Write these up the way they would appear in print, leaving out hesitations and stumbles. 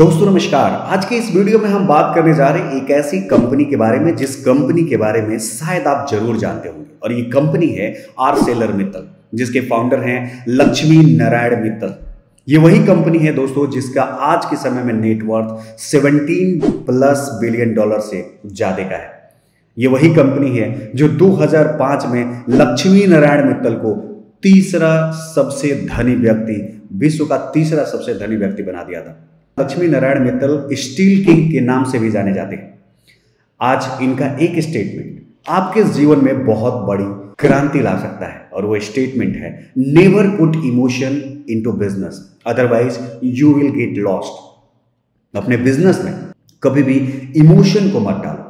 दोस्तों नमस्कार। आज के इस वीडियो में हम बात करने जा रहे हैं एक ऐसी कंपनी के बारे में जिस कंपनी के बारे में शायद आप जरूर जानते होंगे, और ये कंपनी है ArcelorMittal, जिसके फाउंडर हैं लक्ष्मी नारायण मित्तल। ये वही कंपनी है दोस्तों जिसका आज के समय में नेटवर्थ 17+ बिलियन डॉलर से ज्यादा का है। ये वही कंपनी है जो 2005 में लक्ष्मी नारायण मित्तल को विश्व का तीसरा सबसे धनी व्यक्ति बना दिया था। लक्ष्मी नारायण मित्तल स्टील किंग के नाम से भी जाने जाते हैं। आज इनका एक स्टेटमेंट आपके जीवन में बहुत बड़ी क्रांति ला सकता है, और वो स्टेटमेंट है, never put emotion into business otherwise you will get lost. अपने बिजनेस में कभी भी इमोशन को मत डालो,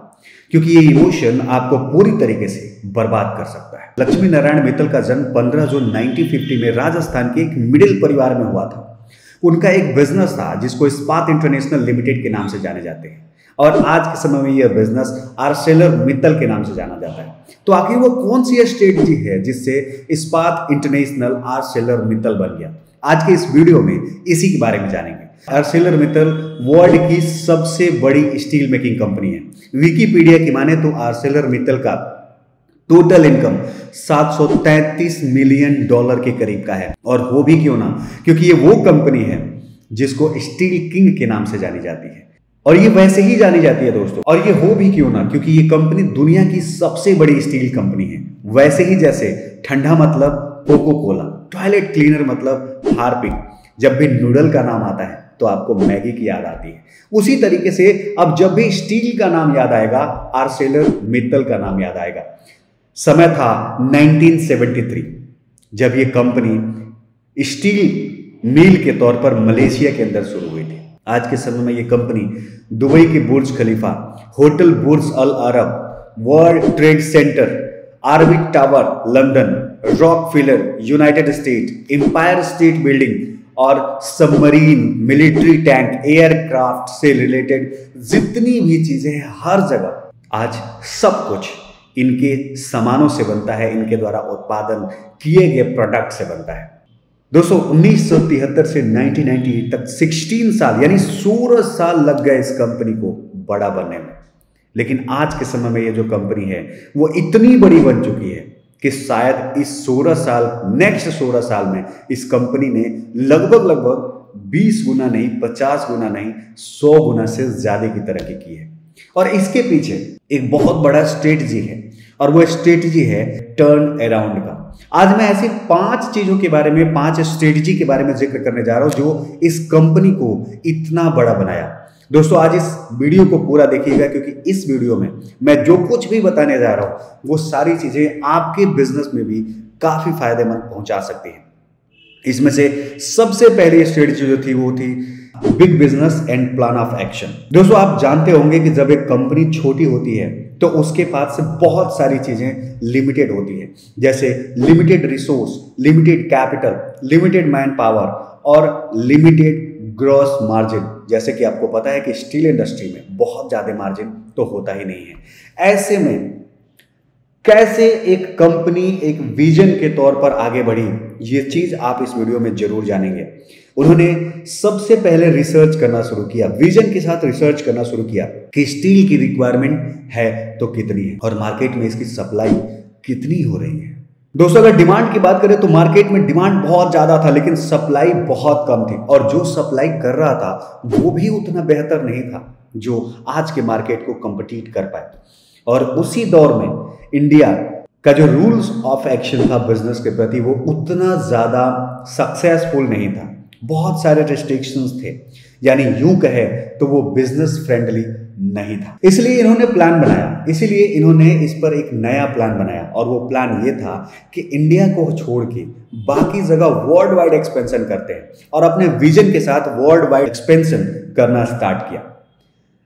क्योंकि ये इमोशन आपको पूरी तरीके से बर्बाद कर सकता है। लक्ष्मी नारायण मित्तल का जन्म 15 जून 1950 में राजस्थान के एक मिडिल परिवार में हुआ था। उनका एक बिजनेस था जिसको इस्पात इंटरनेशनल लिमिटेड के नाम से जाने जाते हैं, और आज के समय में यह बिजनेस ArcelorMittal के नाम से जाना जाता है। तो आखिर वो कौन सी स्ट्रेटजी है जिससे इस्पात इंटरनेशनल ArcelorMittal बन गया? आज के इस वीडियो में इसी के बारे में जानेंगे। ArcelorMittal वर्ल्ड की सबसे बड़ी स्टील मेकिंग कंपनी है। विकीपीडिया की माने तो ArcelorMittal का टोटल इनकम 733 मिलियन डॉलर के करीब का है, और वो भी क्यों ना, क्योंकि ये वो कंपनी है जिसको स्टील किंग के नाम से जानी जाती है, और ये वैसे ही जानी जाती है दोस्तों। और ये हो भी क्यों ना, क्योंकि ये कंपनी दुनिया की सबसे बड़ी स्टील कंपनी है। वैसे ही जैसे ठंडा मतलब कोको कोला, टॉयलेट क्लीनर मतलब हार्पिक, जब भी नूडल का नाम आता है तो आपको मैगी की याद आती है, उसी तरीके से अब जब भी स्टील का नाम याद आएगा ArcelorMittal का नाम याद आएगा। समय था 1973, जब ये कंपनी स्टील मिल के तौर पर मलेशिया के अंदर शुरू हुई थी। आज के समय में ये कंपनी दुबई के Burj Khalifa, hotel Burj Al Arab, world trade centre, orbit tower London, Rockefeller United State, Empire State building और सबमरीन, मिलिट्री टैंक, एयरक्राफ्ट से रिलेटेड जितनी भी चीजें हैं, हर जगह आज सब कुछ इनके सामानों से बनता है, इनके द्वारा उत्पादन किए गए प्रोडक्ट से बनता है। दोस्तों 1973 से 1998 तक 16 साल यानी 16 साल लग गए इस कंपनी को बड़ा बनने में, लेकिन आज के समय में ये जो कंपनी है वो इतनी बड़ी बन चुकी है कि शायद इस 16 साल में इस कंपनी ने लगभग 20 गुना नहीं, 50 गुना नहीं, 100 गुना से ज्यादा की तरक्की की है। और इसके पीछे एक बहुत बड़ा स्ट्रेटजी है, और वो स्ट्रेटजी है टर्न अराउंड का। आज मैं ऐसी 5 चीजों के बारे में, 5 स्ट्रेटजी के बारे में जिक्र करने जा रहा हूं जो इस कंपनी को इतना बड़ा बनाया। दोस्तों आज इस वीडियो को पूरा देखिएगा, क्योंकि इस वीडियो में मैं जो कुछ भी बताने जा रहा हूं वो सारी चीजें आपके बिजनेस में भी काफी फायदेमंद पहुंचा सकती है। इसमें से सबसे पहली स्ट्रेटजी जो थी वो थी big business and plan of action. दोस्तों आप जानते होंगे कि जब एक कंपनी छोटी होती है तो उसके पास से बहुत सारी चीजें लिमिटेड होती है, जैसे limited resource, limited capital, limited man power और लिमिटेड ग्रॉस मार्जिन। जैसे कि आपको पता है कि स्टील इंडस्ट्री में बहुत ज्यादा मार्जिन तो होता ही नहीं है। ऐसे में कैसे एक कंपनी एक विजन के तौर पर आगे बढ़ी, ये चीज आप इस वीडियो में जरूर जानेंगे। उन्होंने सबसे पहले रिसर्च करना शुरू किया, विजन के साथ रिसर्च करना शुरू किया कि स्टील की रिक्वायरमेंट है तो कितनी है और मार्केट में इसकी सप्लाई कितनी हो रही है। दोस्तों अगर डिमांड की बात करें तो मार्केट में डिमांड बहुत ज्यादा था, लेकिन सप्लाई बहुत कम थी, और जो सप्लाई कर रहा था वो भी उतना बेहतर नहीं था जो आज के मार्केट को कम्पीट कर पाए। और उसी दौर में इंडिया का जो रूल्स ऑफ एक्शन था बिजनेस के प्रति, वो उतना ज्यादा सक्सेसफुल नहीं था, बहुत सारे रिस्ट्रिक्शंस थे, यानी यूं कहे तो वो बिजनेस फ्रेंडली नहीं था। इसलिए इन्होंने प्लान बनाया, इसीलिए इन्होंने इस पर एक नया प्लान बनाया, और वो प्लान ये था कि इंडिया को छोड़ के बाकी जगह वर्ल्ड वाइड एक्सपेंशन करते हैं, और अपने विजन के साथ वर्ल्ड वाइड एक्सपेंशन करना स्टार्ट किया।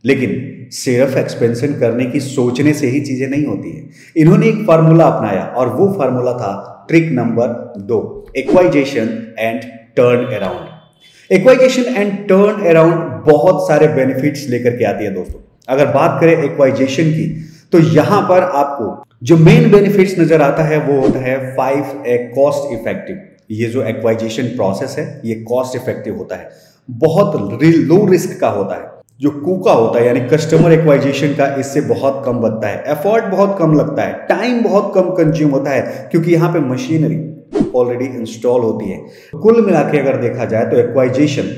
लेकिन सिर्फ एक्सपेंशन करने की सोचने से ही चीजें नहीं होती है। इन्होंने एक फार्मूला अपनाया, और वो फार्मूला था trick number 2, acquisition and turn around. Acquisition and turn around बहुत सारे बेनिफिट्स लेकर के आती है। दोस्तों अगर बात करें एक्वाइजेशन की, तो यहां पर आपको जो मेन बेनिफिट्स नजर आता है वो होता है 5 कॉस्ट इफेक्टिव। ये जो एक्वाइजेशन प्रोसेस है ये कॉस्ट इफेक्टिव होता है, बहुत लो रिस्क का होता है। जो कू का होता है यानी कस्टमर एक्वाइजेशन का, इससे बहुत कम बनता है, एफर्ट बहुत कम लगता है, टाइम बहुत कम कंज्यूम होता है क्योंकि यहाँ पे मशीनरी ऑलरेडी इंस्टॉल होती है। कुल मिला के अगर देखा जाए तो एक्वाइजेशन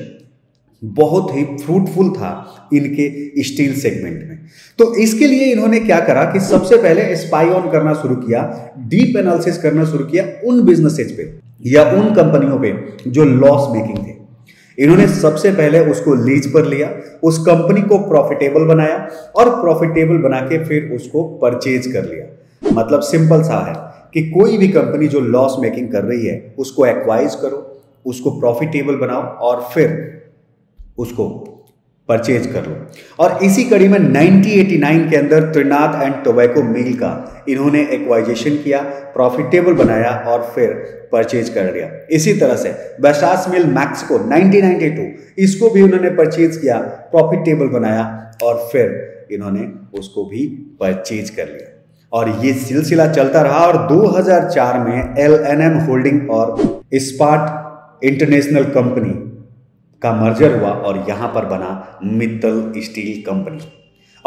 बहुत ही फ्रूटफुल था इनके स्टील सेगमेंट में। तो इसके लिए इन्होंने क्या करा कि सबसे पहले स्पाई ऑन करना शुरू किया, डीप एनालिसिस करना शुरू किया उन बिजनेसेस पे या उन कंपनियों पे जो लॉस मेकिंग थे। इन्होंने सबसे पहले उसको लीज पर लिया, उस कंपनी को प्रॉफिटेबल बनाया और प्रॉफिटेबल बना के फिर उसको परचेज कर लिया। मतलब सिंपल सा है कि कोई भी कंपनी जो लॉस मेकिंग कर रही है उसको एक्वाइज करो, उसको प्रॉफिटेबल बनाओ और फिर उसको परचेज कर लो। और इसी कड़ी में 1989 के अंदर त्रिनाद एंड टोबैको मिल का इन्होंने एक्वाइजेशन किया, प्रॉफिटेबल बनाया और फिर परचेज कर लिया। इसी तरह से बैसास मिल मैक्सिको 1992 इसको भी उन्होंने परचेज किया, प्रॉफिटेबल बनाया और फिर इन्होंने उसको भी परचेज कर लिया। और ये सिलसिला चलता रहा और 2004 में LNM होल्डिंग और इस्पाट इंटरनेशनल कंपनी का मर्जर हुआ और यहां पर बना मित्तल स्टील कंपनी।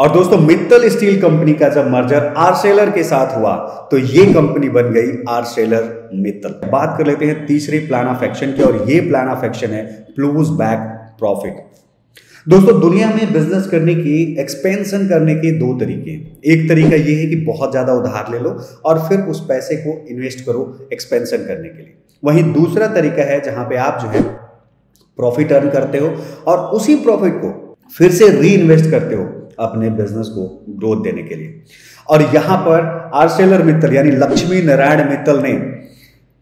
और दोस्तों मित्तल स्टील कंपनी का जब मर्जर आर्सेलर के साथ हुआ तो ये कंपनी बन गई आर्सेलर मित्तल। बात कर लेते हैं तीसरे प्लान ऑफ एक्शन की और ये प्लान ऑफ एक्शन है प्लूज बैक प्रॉफिट। दोस्तों दुनिया में बिजनेस करने की, एक्सपेंशन करने के दो तरीके हैं। एक तरीका ये है कि बहुत ज़्यादा उधार ले लो और फिर उस पैसे को इन्वेस्ट करो एक्सपेंशन करने के लिए। वहीं दूसरा तरीका है जहाँ पे आप जो है प्रॉफिट अर्न करते हो और उसी प्रॉफिट को फिर से री इन्वेस्ट करते हो अपने बिजनेस को ग्रोथ देने के लिए। और यहाँ पर आर्सेलर मित्तल यानी लक्ष्मी नारायण मित्तल ने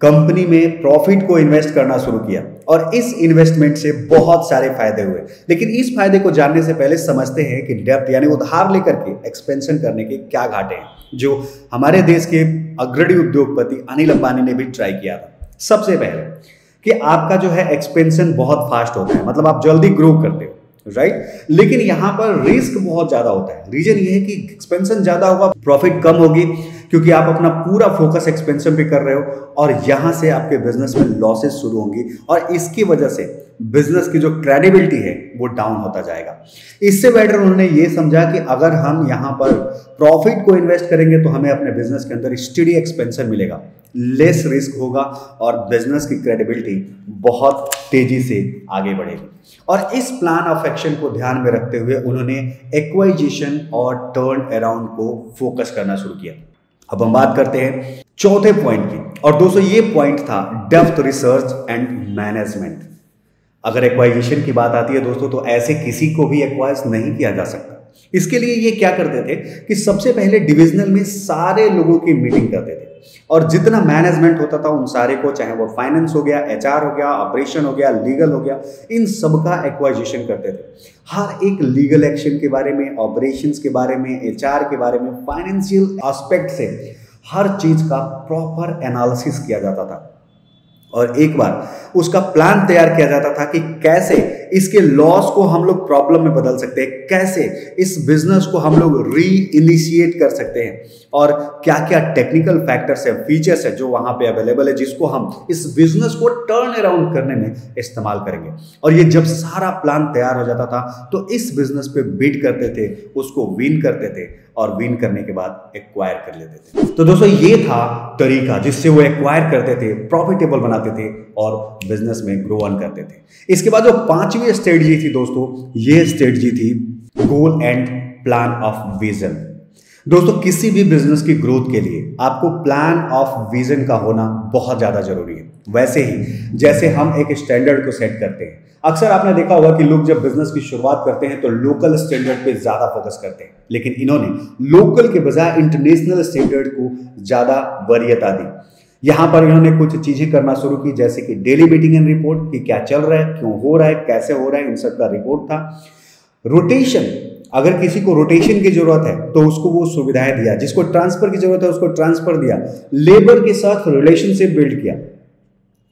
कंपनी में प्रॉफिट को इन्वेस्ट करना शुरू किया और इस इन्वेस्टमेंट से बहुत सारे फायदे हुए। लेकिन इस फायदे को जानने से पहले समझते हैं कि डेब्ट यानी उधार लेकर के एक्सपेंशन करने के क्या घाटे हैं, जो हमारे देश के अग्रणी उद्योगपति अनिल अंबानी ने भी ट्राई किया था। सबसे पहले कि आपका जो है एक्सपेंशन बहुत फास्ट होता है, मतलब आप जल्दी ग्रो करते हो राइट, लेकिन यहाँ पर रिस्क बहुत ज्यादा होता है। रीजन ये है कि एक्सपेंशन ज्यादा होगा, प्रॉफिट कम होगी क्योंकि आप अपना पूरा फोकस एक्सपेंशन पे कर रहे हो और यहाँ से आपके बिजनेस में लॉसेस शुरू होंगी और इसकी वजह से बिजनेस की जो क्रेडिबिलिटी है वो डाउन होता जाएगा। इससे बेटर उन्होंने ये समझा कि अगर हम यहाँ पर प्रॉफिट को इन्वेस्ट करेंगे तो हमें अपने बिजनेस के अंदर स्टडी एक्सपेंशन मिलेगा, लेस रिस्क होगा और बिजनेस की क्रेडिबिलिटी बहुत तेजी से आगे बढ़ेगी। और इस प्लान ऑफ एक्शन को ध्यान में रखते हुए उन्होंने एक्वाइजेशन और टर्न अराउंड को फोकस करना शुरू किया। अब हम बात करते हैं चौथे पॉइंट की और दोस्तों ये पॉइंट था डेप्थ रिसर्च एंड मैनेजमेंट। अगर एक्वाइजेशन की बात आती है दोस्तों तो ऐसे किसी को भी एक्वाइज नहीं किया जा सकता। इसके लिए ये क्या करते थे कि सबसे पहले डिविजनल में सारे लोगों की मीटिंग करते थे और जितना मैनेजमेंट होता था उन सारे को, चाहे वो फाइनेंस हो गया, एचआर हो गया, ऑपरेशन हो गया, लीगल हो गया, इन सबका एक्वाइजेशन करते थे। हर एक लीगल एक्शन के बारे में, ऑपरेशंस के बारे में, एचआर के बारे में, फाइनेंशियल एस्पेक्ट से हर चीज का प्रॉपर एनालिसिस किया जाता था और एक बार उसका प्लान तैयार किया जाता था कि कैसे इसके लॉस को हम लोग प्रॉब्लम में बदल सकते हैं, कैसे इस बिजनेस को हम लोग री इनिशिएट कर सकते हैं और क्या क्या टेक्निकल फैक्टर्स हैं, फीचर्स हैं जो वहाँ पे अवेलेबल है जिसको हम इस बिजनेस को टर्न अराउंड करने में इस्तेमाल करेंगे। और ये जब सारा प्लान तैयार हो जाता था तो इस बिजनेस पे बिड करते थे, उसको विन करते थे और विन करने के बाद एक्वायर कर लेते थे। तो दोस्तों ये था तरीका जिससे वो एक्वायर करते थे, प्रॉफिटेबल बनाते थे और बिजनेस में ग्रो ऑन करते थे। इसके बाद जो पांचवी स्ट्रेटजी थी दोस्तों, ये स्ट्रेटजी थी goal and plan of vision. दोस्तों किसी भी बिजनेस की ग्रोथ के लिए आपको प्लान ऑफ विजन का होना बहुत ज्यादा जरूरी है। वैसे ही जैसे हम एक स्टैंडर्ड को सेट करते हैं, अक्सर आपने देखा होगा कि लोग जब बिजनेस की शुरुआत करते हैं तो लोकल स्टैंडर्ड पे ज्यादा फोकस करते हैं, लेकिन इन्होंने लोकल के बजाय इंटरनेशनल स्टैंडर्ड को ज्यादा वरीयता दी। यहाँ पर इन्होंने कुछ चीजें करना शुरू की जैसे कि डेली मीटिंग एंड रिपोर्ट कि क्या चल रहा है, क्यों हो रहा है, कैसे हो रहा है, इन सब का रिपोर्ट था। रोटेशन, अगर किसी को रोटेशन की जरूरत है तो उसको वो सुविधाएं दिया, जिसको ट्रांसफर की जरूरत है उसको ट्रांसफर दिया, लेबर के साथ रिलेशनशिप बिल्ड किया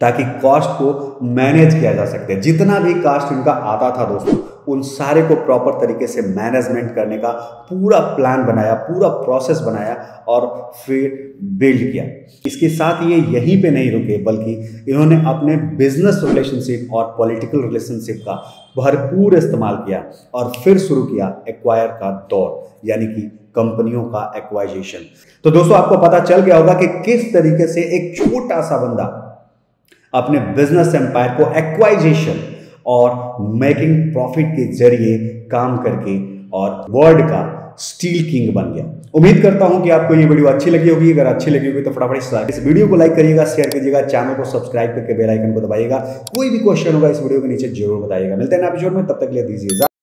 ताकि कॉस्ट को मैनेज किया जा सके। जितना भी कॉस्ट इनका आता था दोस्तों उन सारे को प्रॉपर तरीके से मैनेजमेंट करने का पूरा प्लान बनाया, पूरा प्रोसेस बनाया और फिर बिल्ड किया। इसके साथ ये यहीं पे नहीं रुके, बल्कि इन्होंने अपने बिजनेस रिलेशनशिप और पॉलिटिकल रिलेशनशिप का भरपूर इस्तेमाल किया और फिर शुरू किया एक्वायर का दौर, यानी कि कंपनियों का एक्वाइजेशन। तो दोस्तों आपको पता चल गया होगा कि किस तरीके से एक छोटा सा बंदा अपने बिजनेस एम्पायर को एक्वाइजेशन और मेकिंग प्रॉफिट के जरिए काम करके और वर्ल्ड का स्टील किंग बन गया। उम्मीद करता हूं कि आपको ये वीडियो अच्छी लगी होगी। अगर अच्छी लगी होगी तो फटाफट इस वीडियो को लाइक करिएगा, शेयर कीजिएगा, चैनल को सब्सक्राइब करके बेल आइकन को दबाइएगा। कोई भी क्वेश्चन होगा इस वीडियो के नीचे जरूर बताइएगा। मिलते हैं आप एपिसोड में, तब तक ले दीजिए।